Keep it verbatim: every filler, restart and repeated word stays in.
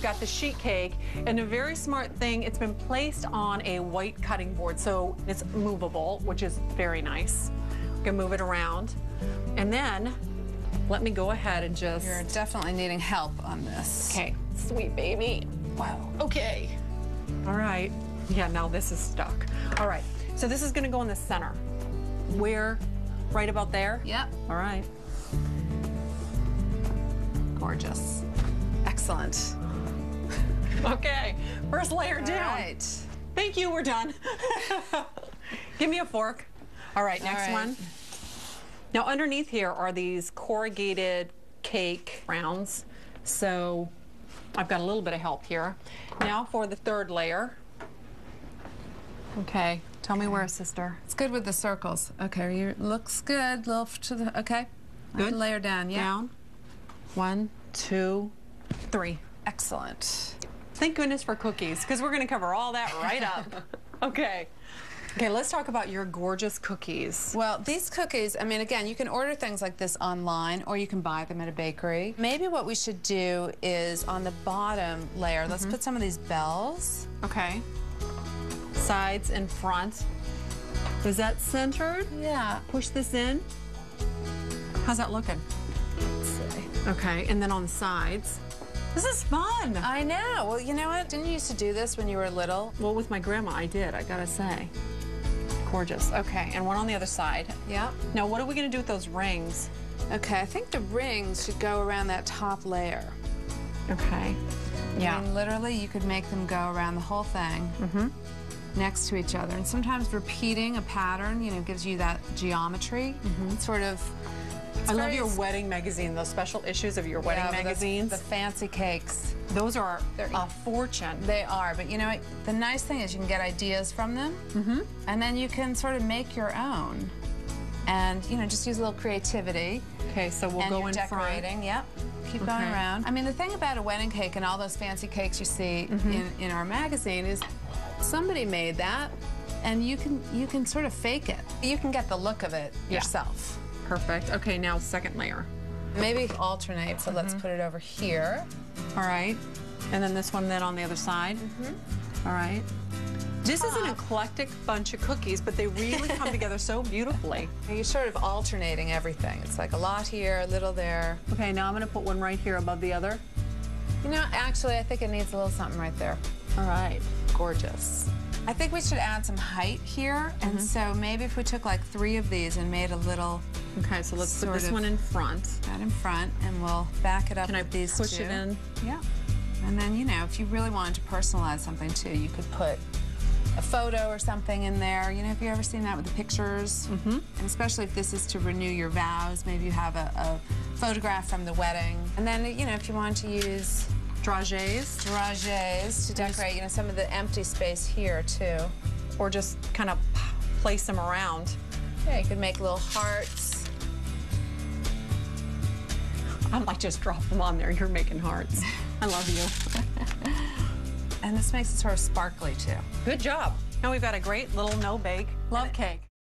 we've got the sheet cake, and a very smart thing, it's been placed on a white cutting board, so it's movable, which is very nice. We can move it around. And then, let me go ahead and just... You're definitely needing help on this. Okay. Sweet baby. Wow. Okay. All right. Yeah, now this is stuck. All right. So this is going to go in the center. Where? Right about there? Yep. All right. Gorgeous. Excellent. Okay. First layer all down. All right. Thank you. We're done. Give me a fork. All right. Next all right. one. Now underneath here are these corrugated cake rounds. So I've got a little bit of help here. Now for the third layer. Okay, tell me where, sister. It's good with the circles. Okay, you looks good. Little to the okay. Good. Layer down. Yeah. Down. One, two, three. Excellent. Thank goodness for cookies, because we're going to cover all that right up. Okay. Okay, let's talk about your gorgeous cookies. Well, these cookies, I mean, again, you can order things like this online, or you can buy them at a bakery. Maybe what we should do is on the bottom layer, mm-hmm. let's put some of these bells. Okay. Sides and front. Is that centered? Yeah. Push this in. How's that looking? Let's see. Okay, and then on the sides. This is fun. I know. Well, you know what? Didn't you used to do this when you were little? Well, with my grandma, I did, I gotta say. Gorgeous. Okay, and one on the other side. Yeah. Now, what are we gonna do with those rings? Okay, I think the rings should go around that top layer. Okay. Yeah. I mean, literally, you could make them go around the whole thing mm-hmm. next to each other. And sometimes repeating a pattern, you know, gives you that geometry. Mm-hmm. Sort of. It's I love your wedding magazine, those special issues of your wedding yeah, magazines. The, the fancy cakes. Those are They're, a fortune. They are, but you know, the nice thing is you can get ideas from them, mm-hmm. and then you can sort of make your own. And, you know, just use a little creativity. Okay, so we'll and go in decorating. Front. Yep. Keep okay. going around. I mean, the thing about a wedding cake and all those fancy cakes you see mm-hmm. in, in our magazine is somebody made that, and you can, you can sort of fake it. You can get the look of it yeah. yourself. Perfect. Okay, now second layer. Maybe alternate, so mm-hmm. let's put it over here. All right. And then this one then on the other side. Mm-hmm. All right. This is an eclectic bunch of cookies, but they really come together so beautifully. You're sort of alternating everything. It's like a lot here, a little there. Okay, now I'm going to put one right here above the other. You know, actually, I think it needs a little something right there. All right. Gorgeous. I think we should add some height here, and mm-hmm. so maybe if we took like three of these and made a little... Okay, so let's put this one in front. That in front, and we'll back it up Can with I these push two. It in? Yeah. And then, you know, if you really wanted to personalize something, too, you could put a photo or something in there. You know, have you ever seen that with the pictures? Mm-hmm. And especially if this is to renew your vows, maybe you have a, a photograph from the wedding. And then, you know, if you wanted to use... Dragees. Dragees to decorate, you know, some of the empty space here, too. Or just kind of place them around. Yeah, you could make little hearts. I might just drop them on there. You're making hearts. I love you. And this makes it sort of sparkly, too. Good job. Now we've got a great little no-bake love cake.